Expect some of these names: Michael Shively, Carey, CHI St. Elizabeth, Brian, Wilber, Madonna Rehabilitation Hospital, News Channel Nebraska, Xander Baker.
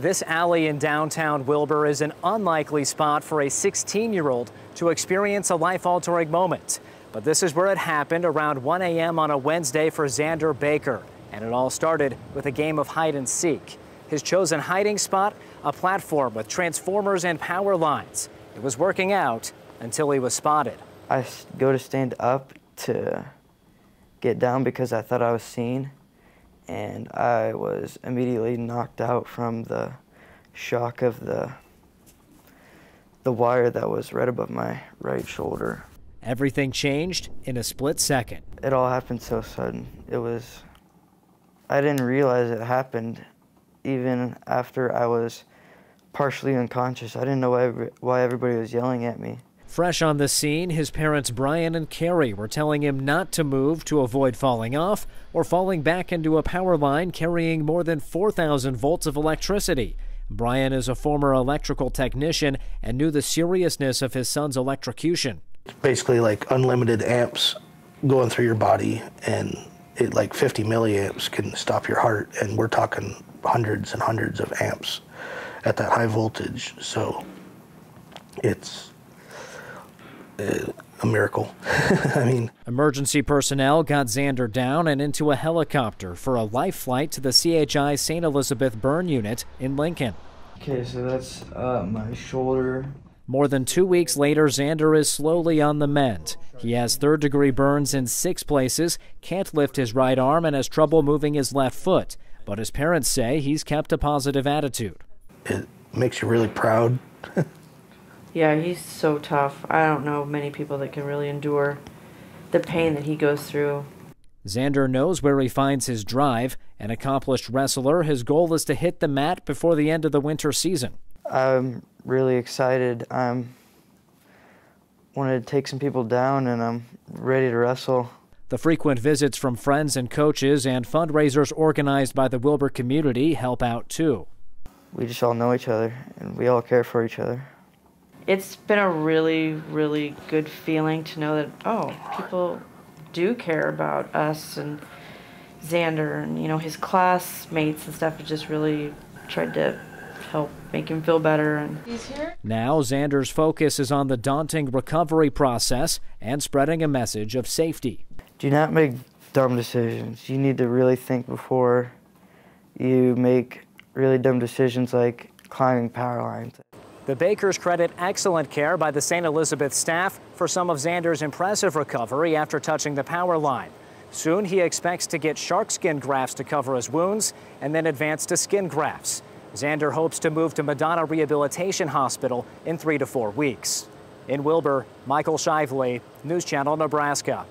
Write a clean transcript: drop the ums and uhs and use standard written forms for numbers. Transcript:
This alley in downtown Wilber is an unlikely spot for a 16-year-old to experience a life-altering moment. But this is where it happened around 1 a.m. on a Wednesday for Xander Baker. And it all started with a game of hide-and-seek. His chosen hiding spot, a platform with transformers and power lines. It was working out until he was spotted. I go to stand up to get down because I thought I was seen. And I was immediately knocked out from the shock of the wire that was right above my right shoulder. Everything changed in a split second. It all happened so sudden. It was, I didn't realize it happened even after I was partially unconscious. I didn't know why everybody was yelling at me. Fresh on the scene, his parents Brian and Carey were telling him not to move to avoid falling off or falling back into a power line carrying more than 4,000 volts of electricity. Brian is a former electrical technician and knew the seriousness of his son's electrocution. It's basically like unlimited amps going through your body, and it, like 50 milliamps can stop your heart, and we're talking hundreds and hundreds of amps at that high voltage, so it's a miracle. I mean, emergency personnel got Xander down and into a helicopter for a life flight to the CHI St. Elizabeth burn unit in Lincoln. Okay, so that's my shoulder. More than 2 weeks later, Xander is slowly on the mend. He has third-degree burns in 6 places, can't lift his right arm, and has trouble moving his left foot. But his parents say he's kept a positive attitude. It makes you really proud. Yeah, he's so tough. I don't know many people that can really endure the pain that he goes through. Xander knows where he finds his drive. An accomplished wrestler, his goal is to hit the mat before the end of the winter season. I'm really excited. I wanted to take some people down, and I'm ready to wrestle. The frequent visits from friends and coaches and fundraisers organized by the Wilber community help out too. We just all know each other, and we all care for each other. It's been a really, really good feeling to know that, oh, people do care about us and Xander and, you know, his classmates and stuff. It just really tried to help make him feel better. And he's here. Now Xander's focus is on the daunting recovery process and spreading a message of safety. Do not make dumb decisions. You need to really think before you make really dumb decisions like climbing power lines. The Bakers credit excellent care by the St. Elizabeth staff for some of Xander's impressive recovery after touching the power line. Soon he expects to get shark skin grafts to cover his wounds and then advance to skin grafts. Xander hopes to move to Madonna Rehabilitation Hospital in 3 to 4 weeks. In Wilber, Michael Shively, News Channel Nebraska.